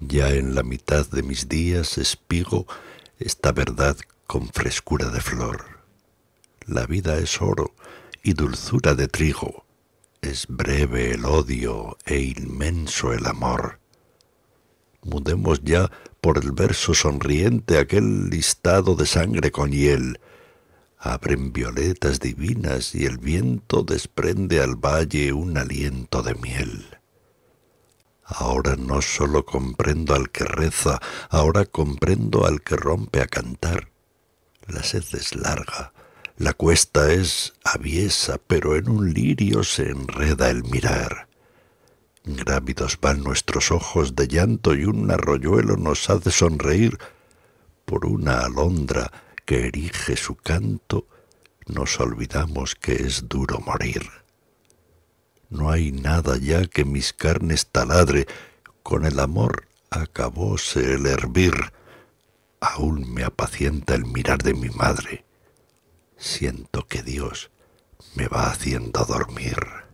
ya en la mitad de mis días espigo esta verdad con frescura de flor. La vida es oro y dulzura de trigo, es breve el odio e inmenso el amor. Mudemos ya por el verso sonriente aquel listado de sangre con hiel. Abren violetas divinas y el viento desprende al valle un aliento de miel. Ahora no solo comprendo al que reza, ahora comprendo al que rompe a cantar. La sed es larga, la cuesta es aviesa, pero en un lirio se enreda el mirar. Grávidos van nuestros ojos de llanto y un arroyuelo nos hace sonreír. Por una alondra que erige su canto, nos olvidamos que es duro morir. No hay nada ya que mis carnes taladre, con el amor acabóse el hervir. Aún me apacienta el mirar de mi madre, siento que Dios me va haciendo dormir.